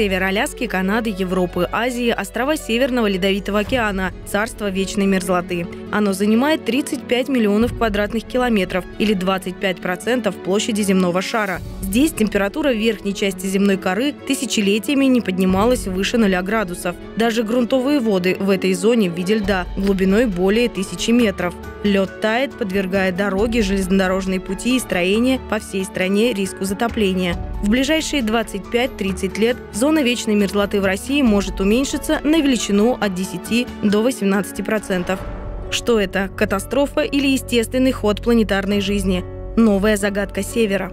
Север Аляски, Канады, Европы, Азии, острова Северного ледовитого океана, царство вечной мерзлоты. Оно занимает 35 миллионов квадратных километров или 25% площади земного шара. Здесь температура верхней части земной коры тысячелетиями не поднималась выше 0 градусов. Даже грунтовые воды в этой зоне в виде льда глубиной более 1000 метров. Лед тает, подвергая дороги, железнодорожные пути и строения по всей стране риску затопления. В ближайшие 25-30 лет зона вечной мерзлоты в России может уменьшиться на величину от 10 до 18%. Что это? Катастрофа или естественный ход планетарной жизни? Новая загадка Севера.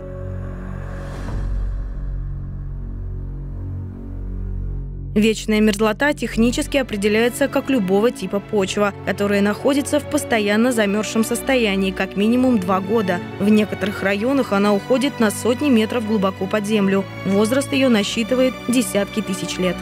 Вечная мерзлота технически определяется как любого типа почва, которая находится в постоянно замерзшем состоянии как минимум 2 года. В некоторых районах она уходит на сотни метров глубоко под землю. Возраст ее насчитывает десятки тысяч лет.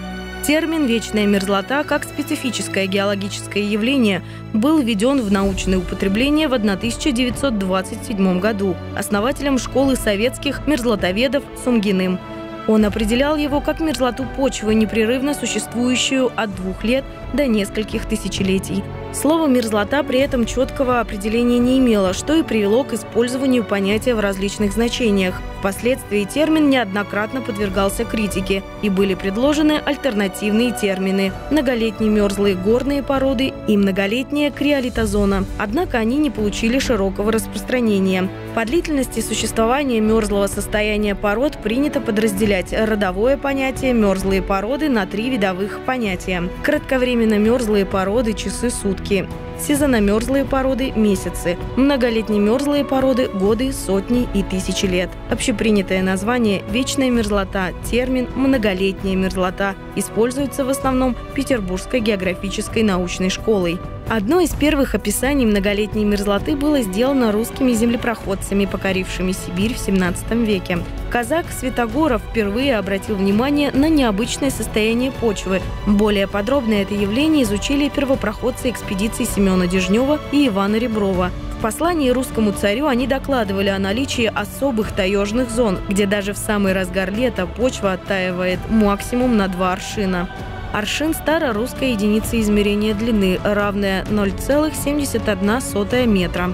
Термин «вечная мерзлота» как специфическое геологическое явление был введен в научное употребление в 1927 году основателем школы советских мерзлотоведов Сумгиным. Он определял его как мерзлоту почвы, непрерывно существующую от 2 лет до нескольких тысячелетий. Слово «мерзлота» при этом четкого определения не имело, что и привело к использованию понятия в различных значениях. Впоследствии термин неоднократно подвергался критике, и были предложены альтернативные термины – многолетние мерзлые горные породы и многолетняя криолитозона. Однако они не получили широкого распространения. По длительности существования мерзлого состояния пород принято подразделять родовое понятие «мерзлые породы» на 3 видовых понятия. Кратковременно мерзлые породы – часы сутки. Сезономерзлые породы – месяцы. Многолетние мерзлые породы – годы, сотни и тысячи лет. Общепринятое название «вечная мерзлота», термин «многолетняя мерзлота» используется в основном Петербургской географической научной школой. Одно из первых описаний многолетней мерзлоты было сделано русскими землепроходцами, покорившими Сибирь в 17 веке. Казак Святогоров впервые обратил внимание на необычное состояние почвы. Более подробно это явление изучили первопроходцы экспедиции Семена Дежнева и Ивана Реброва. В послании русскому царю они докладывали о наличии особых таежных зон, где даже в самый разгар лета почва оттаивает максимум на 2 аршина. Аршин – старорусская единица измерения длины, равная 0,71 метра.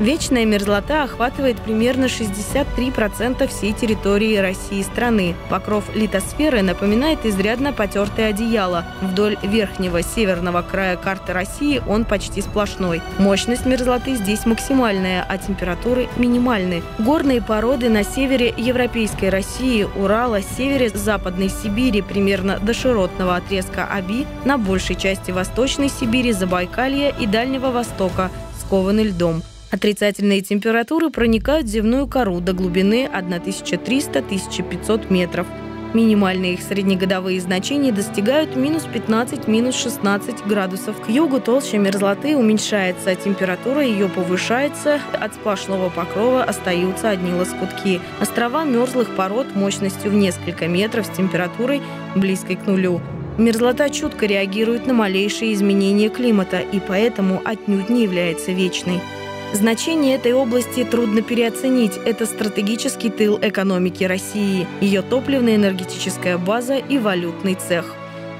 Вечная мерзлота охватывает примерно 63% всей территории России страны. Покров литосферы напоминает изрядно потертое одеяло. Вдоль верхнего северного края карты России он почти сплошной. Мощность мерзлоты здесь максимальная, а температуры минимальны. Горные породы на севере Европейской России, Урала, севере Западной Сибири, примерно до широтного отрезка Аби, на большей части Восточной Сибири, Забайкалья и Дальнего Востока, скованы льдом. Отрицательные температуры проникают в земную кору до глубины 1300-1500 метров. Минимальные их среднегодовые значения достигают -15–16 градусов. К югу толща мерзлоты уменьшается, а температура ее повышается, от сплошного покрова остаются одни лоскутки. Острова мерзлых пород мощностью в несколько метров с температурой, близкой к нулю. Мерзлота чутко реагирует на малейшие изменения климата и поэтому отнюдь не является вечной. Значение этой области трудно переоценить. Это стратегический тыл экономики России, ее топливно-энергетическая база и валютный цех.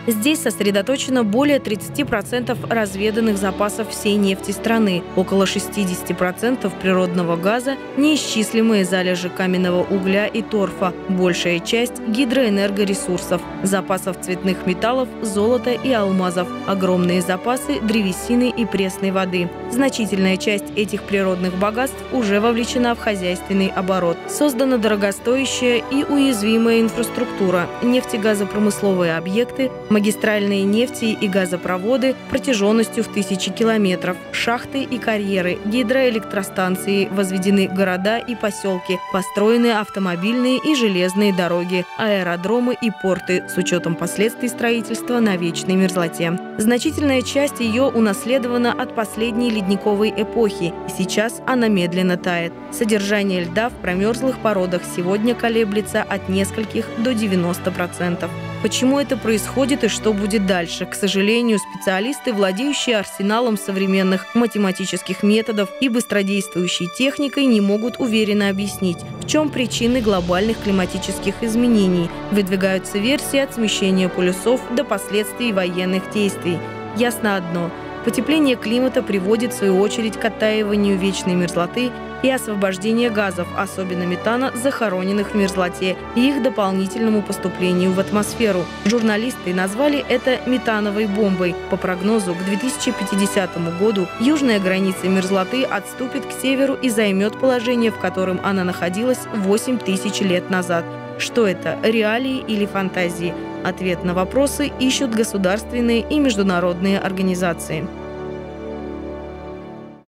Здесь сосредоточено более 30% разведанных запасов всей нефти страны, около 60% природного газа, неисчислимые залежи каменного угля и торфа, большая часть гидроэнергоресурсов, запасов цветных металлов, золота и алмазов, огромные запасы древесины и пресной воды. Значительная часть этих природных богатств уже вовлечена в хозяйственный оборот. Создана дорогостоящая и уязвимая инфраструктура, нефтегазопромысловые объекты, магистральные нефти и газопроводы протяженностью в 1000 километров, шахты и карьеры, гидроэлектростанции, возведены города и поселки, построены автомобильные и железные дороги, аэродромы и порты с учетом последствий строительства на вечной мерзлоте. Значительная часть ее унаследована от последней ледниковой эпохи, и сейчас она медленно тает. Содержание льда в промерзлых породах сегодня колеблется от нескольких до 90%. Почему это происходит и что будет дальше? К сожалению, специалисты, владеющие арсеналом современных математических методов и быстродействующей техникой, не могут уверенно объяснить, в чем причины глобальных климатических изменений. Выдвигаются версии от смещения полюсов до последствий военных действий. Ясно одно – потепление климата приводит, в свою очередь, к оттаиванию вечной мерзлоты и освобождению газов, особенно метана, захороненных в мерзлоте, и их дополнительному поступлению в атмосферу. Журналисты назвали это метановой бомбой. По прогнозу, к 2050 году южная граница мерзлоты отступит к северу и займет положение, в котором она находилась 8000 лет назад. Что это, реалии или фантазии? Ответ на вопросы ищут государственные и международные организации.